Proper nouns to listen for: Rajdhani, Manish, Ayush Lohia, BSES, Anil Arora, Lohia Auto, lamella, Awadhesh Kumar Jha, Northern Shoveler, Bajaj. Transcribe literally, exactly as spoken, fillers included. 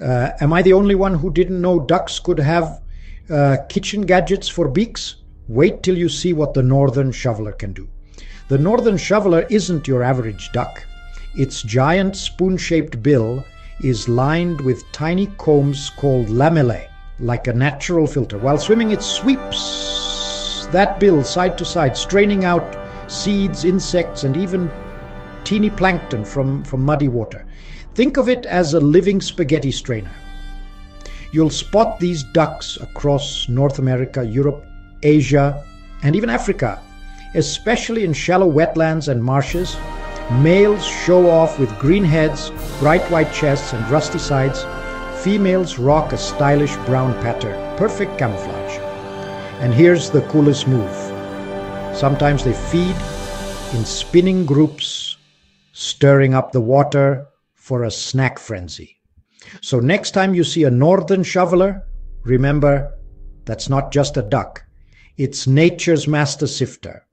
Uh, am I the only one who didn't know ducks could have uh, kitchen gadgets for beaks? Wait till you see what the Northern Shoveler can do. The Northern Shoveler isn't your average duck. Its giant spoon-shaped bill is lined with tiny combs called lamellae, like a natural filter. While swimming, it sweeps that bill side to side, straining out seeds, insects, and even teeny plankton from, from muddy water. Think of it as a living spaghetti strainer. You'll spot these ducks across North America, Europe, Asia, and even Africa, especially in shallow wetlands and marshes. Males show off with green heads, bright white chests, and rusty sides. Females rock a stylish brown pattern, perfect camouflage. And here's the coolest move. Sometimes they feed in spinning groups, stirring up the water for a snack frenzy. So next time you see a Northern Shoveler, remember, that's not just a duck. It's nature's master sifter.